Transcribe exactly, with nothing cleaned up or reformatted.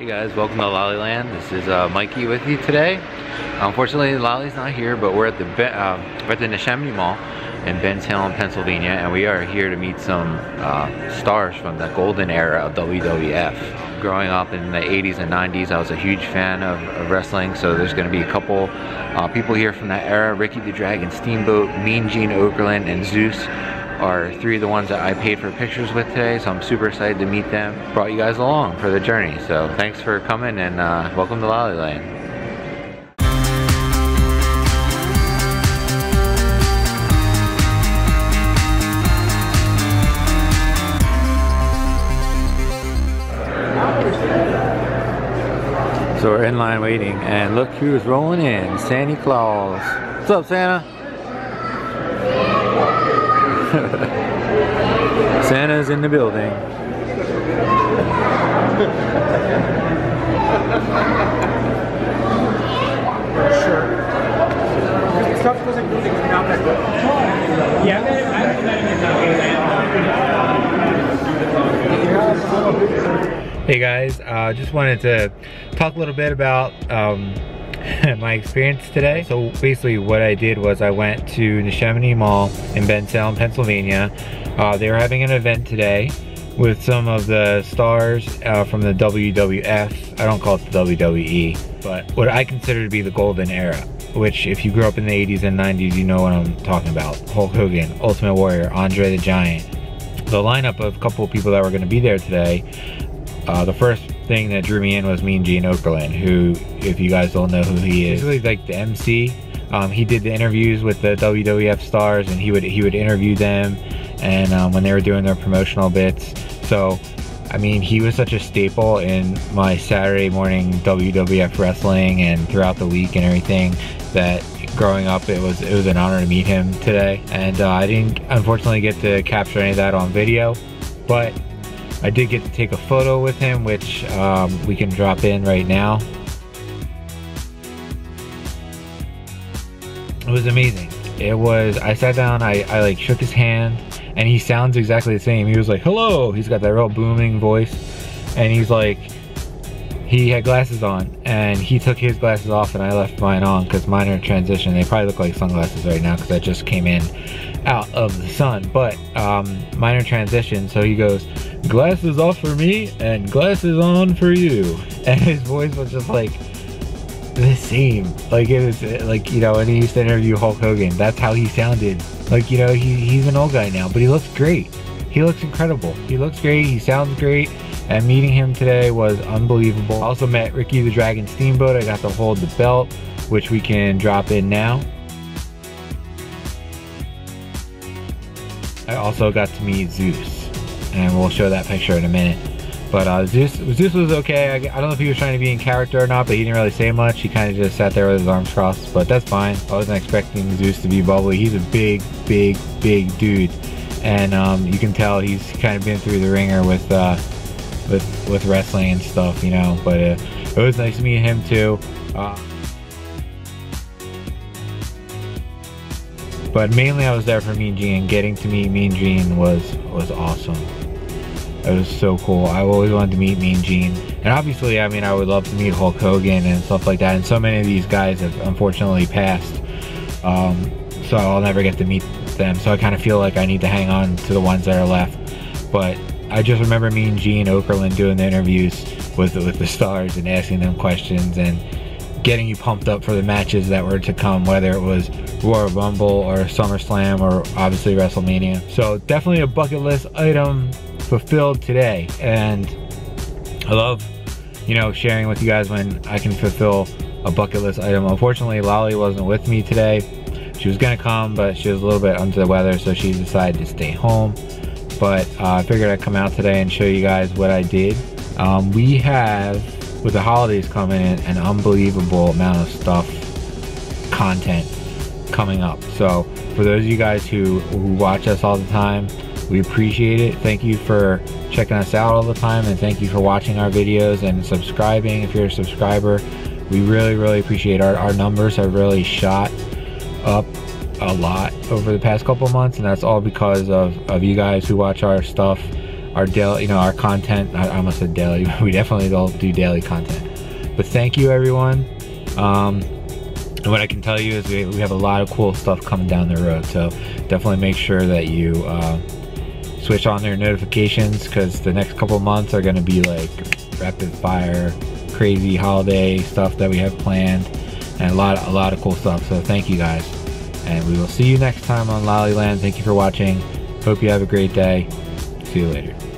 Hey guys, welcome to Lollyland. This is uh, Mikey with you today. Unfortunately, Lolly's not here, but we're at the Be uh, we're at the Neshaminy Mall in Bensalem, Pennsylvania, and we are here to meet some uh, stars from the golden era of W W F. Growing up in the eighties and nineties, I was a huge fan of, of wrestling, so there's going to be a couple uh, people here from that era. Ricky the Dragon Steamboat, Mean Gene Okerlund, and Zeus are three of the ones that I paid for pictures with today, so I'm super excited to meet them. Brought you guys along for the journey, so thanks for coming and uh, welcome to Lollyland. So we're in line waiting, and look who's rolling in, Santa Claus. What's up, Santa? Santa's in the building. Hey guys, uh, just wanted to talk a little bit about um, my experience today. So basically what I did was I went to Neshaminy Mall in Bensalem, Pennsylvania. Uh, they were having an event today with some of the stars uh, from the W W F. I don't call it the W W E, but what I consider to be the golden era, which if you grew up in the eighties and nineties, you know what I'm talking about. Hulk Hogan, Ultimate Warrior, Andre the Giant. The lineup of a couple of people that were going to be there today, uh, the first thing that drew me in was Mean Gene Okerlund, who, if you guys don't know who he is, he's really like the M C. Um, he did the interviews with the W W F stars, and he would he would interview them, and um, when they were doing their promotional bits. So, I mean, he was such a staple in my Saturday morning W W F wrestling and throughout the week and everything that. Growing up, it was it was an honor to meet him today, and uh, I didn't unfortunately get to capture any of that on video, but. I did get to take a photo with him, which um, we can drop in right now. It was amazing. It was, I sat down, I, I like shook his hand, and he sounds exactly the same. He was like, hello. He's got that real booming voice. And he's like, he had glasses on, and he took his glasses off and I left mine on because mine are transition. They probably look like sunglasses right now because I just came in out of the sun, but um, mine are transition. So he goes, glasses off for me and glasses on for you, and his voice was just like the same, like it was like, you know, and he used to interview Hulk Hogan, that's how he sounded, like, you know, he, he's an old guy now, but he looks great, he looks incredible, he looks great, he sounds great, and meeting him today was unbelievable. I also met Ricky the Dragon Steamboat. I got to hold the belt, which we can drop in now. I also got to meet Zeus, and we'll show that picture in a minute. But uh, Zeus, Zeus was okay. I, I don't know if he was trying to be in character or not, but he didn't really say much. He kind of just sat there with his arms crossed, but that's fine. I wasn't expecting Zeus to be bubbly. He's a big, big, big dude. And um, you can tell he's kind of been through the ringer with uh, with, with wrestling and stuff, you know. But uh, it was nice to meet him too. Uh, But mainly I was there for Mean Gene. Getting to meet Mean Gene was was awesome. It was so cool. I always wanted to meet Mean Gene. And obviously, I mean, I would love to meet Hulk Hogan and stuff like that. And so many of these guys have unfortunately passed. Um, so I'll never get to meet them. So I kind of feel like I need to hang on to the ones that are left. But I just remember Mean Gene Okerlund doing the interviews with, with the stars and asking them questions and getting you pumped up for the matches that were to come, whether it was Royal Rumble or SummerSlam or obviously WrestleMania. So definitely a bucket list item fulfilled today, and I love, you know, sharing with you guys when I can fulfill a bucket list item. Unfortunately, Lolly wasn't with me today. She was gonna come, but she was a little bit under the weather, so she decided to stay home. But uh, I figured I'd come out today and show you guys what I did. Um, we have, with the holidays coming in, an unbelievable amount of stuff, content coming up. So for those of you guys who, who watch us all the time, we appreciate it. Thank you for checking us out all the time, and thank you for watching our videos and subscribing if you're a subscriber. We really, really appreciate it. Our, our numbers have really shot up a lot over the past couple months, and that's all because of, of you guys who watch our stuff. our daily, you know, our content. I almost said daily. We definitely all do daily content. But thank you, everyone. Um, and what I can tell you is we, we have a lot of cool stuff coming down the road. So definitely make sure that you uh, switch on their notifications, because the next couple months are going to be like rapid fire, crazy holiday stuff that we have planned, and a lot, a lot of cool stuff. So thank you guys, and we will see you next time on Lollyland. Thank you for watching. Hope you have a great day. See you later.